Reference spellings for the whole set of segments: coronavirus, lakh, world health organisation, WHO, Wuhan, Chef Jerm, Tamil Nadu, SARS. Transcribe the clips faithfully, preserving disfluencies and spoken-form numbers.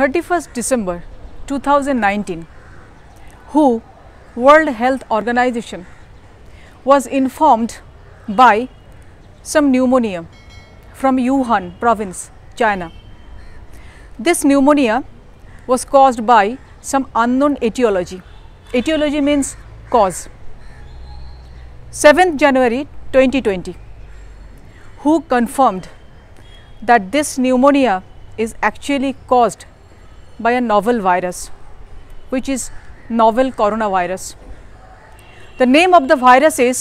thirty-first December two thousand nineteen, W H O, World Health Organization, was informed by some pneumonia from Wuhan province, China. This pneumonia was caused by some unknown etiology. Etiology means cause. seventh January twenty twenty, W H O confirmed that this pneumonia is actually caused by a novel virus, which is novel coronavirus. The name of the virus is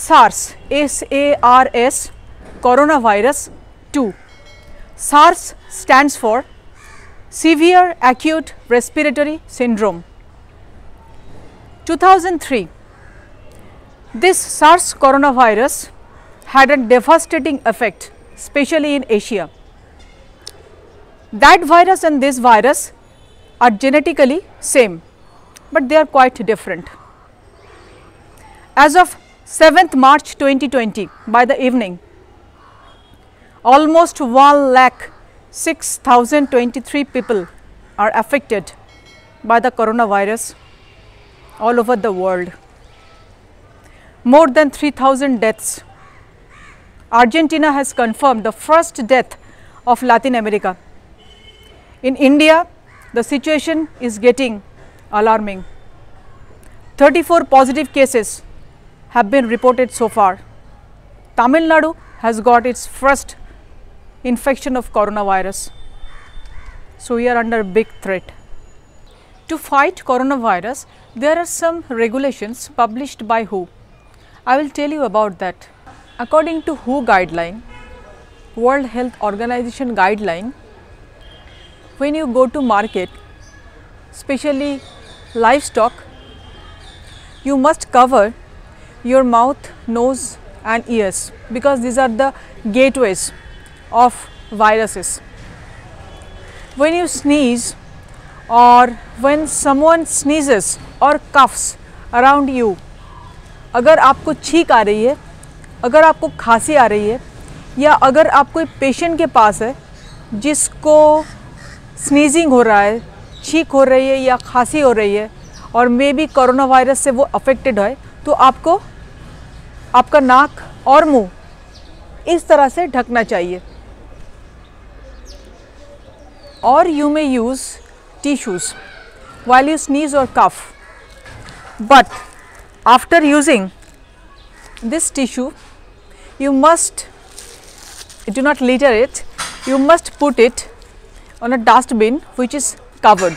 SARS, S A R S, coronavirus two. SARS stands for Severe Acute Respiratory Syndrome. two thousand three, this SARS coronavirus had a devastating effect, especially in Asia. That virus and this virus are genetically same, but they are quite different. As of seventh March twenty twenty, by the evening, almost one lakh six thousand twenty-three people are affected by the coronavirus all over the world. More than three thousand deaths. Argentina has confirmed the first death of Latin America. In India, the situation is getting alarming. thirty-four positive cases have been reported so far. Tamil Nadu has got its first infection of coronavirus. So, we are under big threat. To fight coronavirus, there are some regulations published by W H O. I will tell you about that. According to W H O guideline, World Health Organization guideline, when you go to market, especially livestock, you must cover your mouth, nose and ears, because these are the gateways of viruses. When you sneeze, or when someone sneezes or coughs around you, अगर आपको छींक आ रही है, अगर आपको खांसी आ रही है, या अगर आप कोई पेशेंट के पास है जिसको स्नीजिंग हो रहा है, छींक हो रही है या खांसी हो रही है और मे बी कोरोना वायरस से वो अफेक्टेड है, तो आपको आपका नाक और मुंह इस तरह से ढकना चाहिए, और you may use tissues while you sneeze or cough, but after using this tissue you must do not litter it, you must put it on a dustbin which is covered.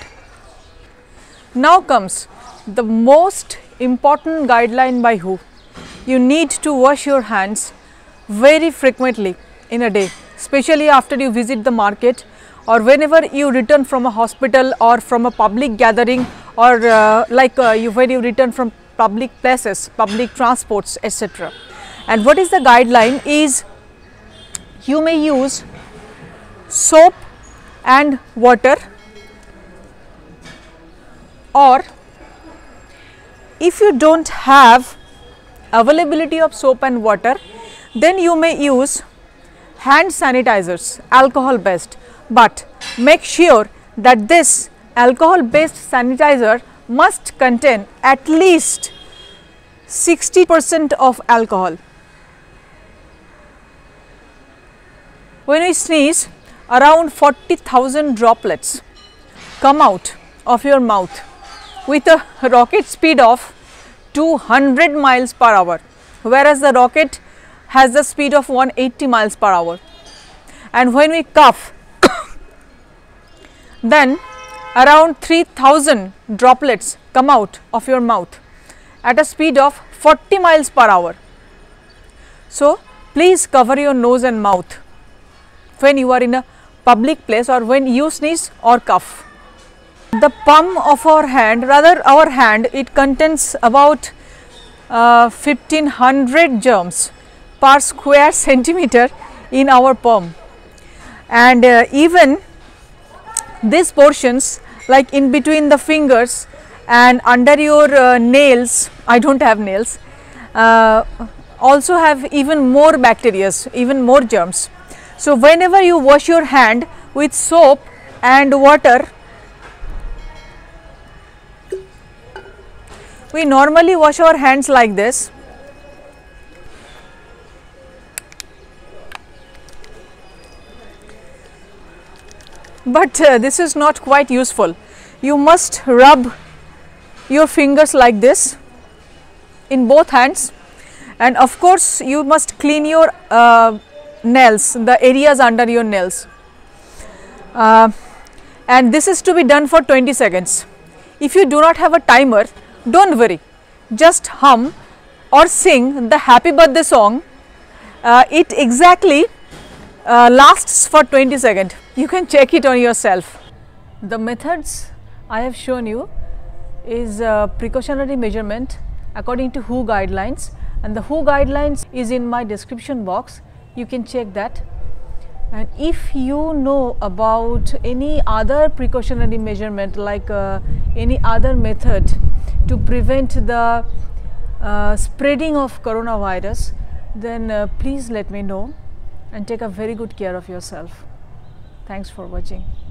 Now comes the most important guideline by W H O. You need to wash your hands very frequently in a day, especially after you visit the market or whenever you return from a hospital or from a public gathering, or uh, like uh, you, when you return from public places, public transports, et cetera. And what is the guideline is you may use soap and water, or if you don't have availability of soap and water, then you may use hand sanitizers, alcohol based, but make sure that this alcohol based sanitizer must contain at least sixty percent of alcohol. When we sneeze, around forty thousand droplets come out of your mouth with a rocket speed of two hundred miles per hour, whereas the rocket has the speed of one hundred eighty miles per hour. And when we cough, then around three thousand droplets come out of your mouth at a speed of forty miles per hour. So, please cover your nose and mouth when you are in a public place or when you sneeze or cough. The palm of our hand, rather our hand, it contains about uh, fifteen hundred germs per square centimeter in our palm, and uh, even these portions like in between the fingers and under your uh, nails, I do not have nails, uh, also have even more bacteria, even more germs. So, whenever you wash your hand with soap and water, We normally wash our hands like this. But uh, this is not quite useful. You must rub your fingers like this in both hands, and of course you must clean your uh, nails, the areas under your nails, uh, and this is to be done for twenty seconds. If you do not have a timer, don't worry, just hum or sing the happy birthday song. Uh, it exactly uh, lasts for twenty seconds. You can check it on yourself. The methods I have shown you is uh, precautionary measurement according to W H O guidelines, and the W H O guidelines is in my description box. You can check that. And if you know about any other precautionary measurement, like uh, any other method to prevent the uh, spreading of coronavirus, then uh, please let me know, and take a very good care of yourself. Thanks for watching.